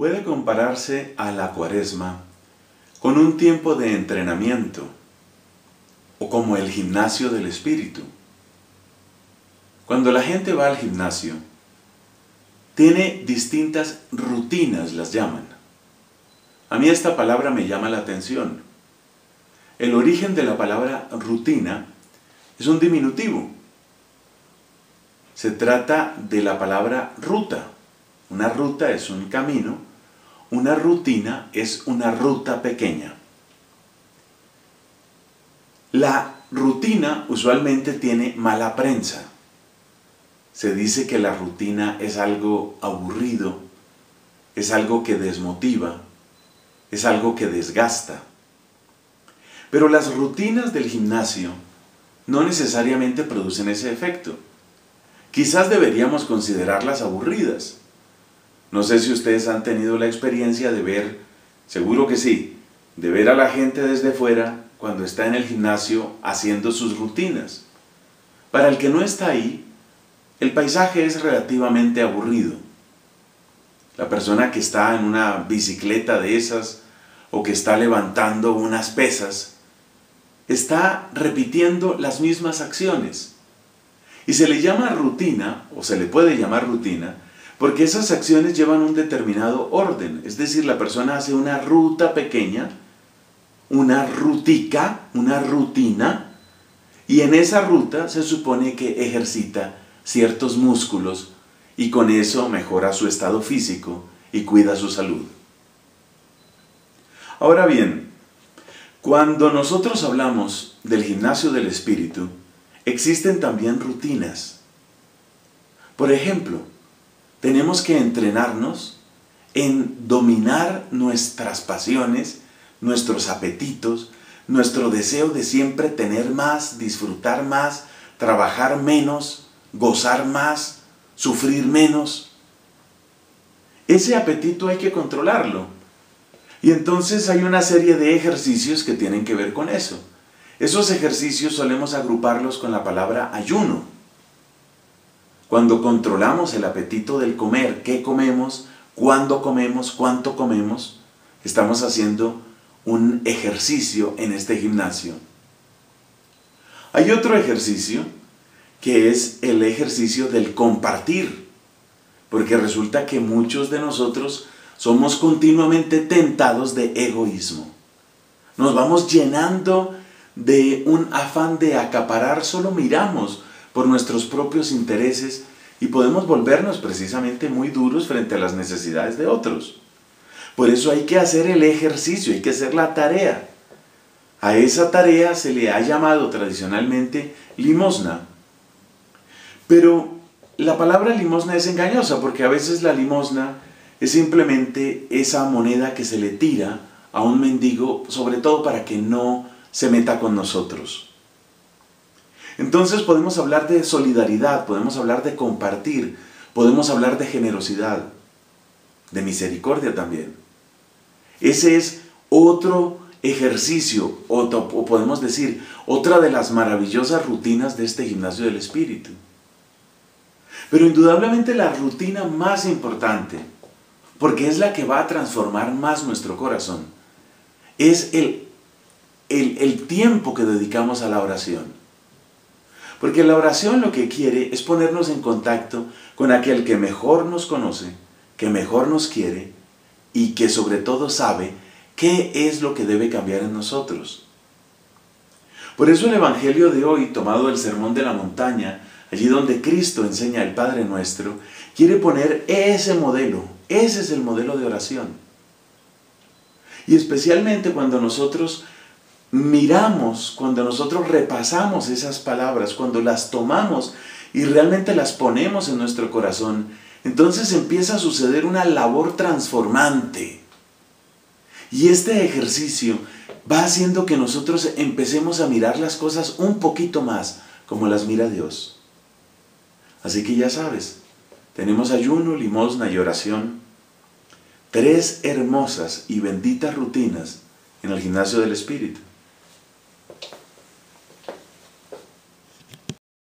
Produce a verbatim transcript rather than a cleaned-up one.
puede compararse a la cuaresma con un tiempo de entrenamiento o como el gimnasio del espíritu. Cuando la gente va al gimnasio, tiene distintas rutinas, las llaman. A mí esta palabra me llama la atención. El origen de la palabra rutina es un diminutivo. Se trata de la palabra ruta. Una ruta es un camino, una rutina es una ruta pequeña. La rutina usualmente tiene mala prensa. Se dice que la rutina es algo aburrido, es algo que desmotiva, es algo que desgasta. Pero las rutinas del gimnasio no necesariamente producen ese efecto. Quizás deberíamos considerarlas aburridas. No sé si ustedes han tenido la experiencia de ver, seguro que sí, de ver a la gente desde fuera cuando está en el gimnasio haciendo sus rutinas. Para el que no está ahí, el paisaje es relativamente aburrido. La persona que está en una bicicleta de esas o que está levantando unas pesas, está repitiendo las mismas acciones. Y se le llama rutina, o se le puede llamar rutina, porque esas acciones llevan un determinado orden. Es decir, la persona hace una ruta pequeña, una rutica, una rutina, y en esa ruta se supone que ejercita ciertos músculos y con eso mejora su estado físico y cuida su salud. Ahora bien, cuando nosotros hablamos del gimnasio del espíritu, existen también rutinas. Por ejemplo, tenemos que entrenarnos en dominar nuestras pasiones, nuestros apetitos, nuestro deseo de siempre tener más, disfrutar más, trabajar menos, gozar más, sufrir menos. Ese apetito hay que controlarlo. Y entonces hay una serie de ejercicios que tienen que ver con eso. Esos ejercicios solemos agruparlos con la palabra ayuno. Cuando controlamos el apetito del comer, qué comemos, cuándo comemos, cuánto comemos, estamos haciendo un ejercicio en este gimnasio. Hay otro ejercicio que es el ejercicio del compartir, porque resulta que muchos de nosotros somos continuamente tentados de egoísmo. Nos vamos llenando de un afán de acaparar, solo miramos por nuestros propios intereses y podemos volvernos precisamente muy duros frente a las necesidades de otros. Por eso hay que hacer el ejercicio, hay que hacer la tarea. A esa tarea se le ha llamado tradicionalmente limosna. Pero la palabra limosna es engañosa, porque a veces la limosna es simplemente esa moneda que se le tira a un mendigo, sobre todo para que no se meta con nosotros. Entonces podemos hablar de solidaridad, podemos hablar de compartir, podemos hablar de generosidad, de misericordia también. Ese es otro ejercicio, otro, o podemos decir, otra de las maravillosas rutinas de este gimnasio del espíritu. Pero indudablemente la rutina más importante, porque es la que va a transformar más nuestro corazón, es el, el, el tiempo que dedicamos a la oración. Porque la oración lo que quiere es ponernos en contacto con aquel que mejor nos conoce, que mejor nos quiere y que sobre todo sabe qué es lo que debe cambiar en nosotros. Por eso el Evangelio de hoy, tomado del Sermón de la Montaña, allí donde Cristo enseña al Padre Nuestro, quiere poner ese modelo, ese es el modelo de oración. Y especialmente cuando nosotros miramos, cuando nosotros repasamos esas palabras, cuando las tomamos y realmente las ponemos en nuestro corazón, entonces empieza a suceder una labor transformante. Y este ejercicio va haciendo que nosotros empecemos a mirar las cosas un poquito más como las mira Dios. Así que ya sabes, tenemos ayuno, limosna y oración, tres hermosas y benditas rutinas en el gimnasio del espíritu.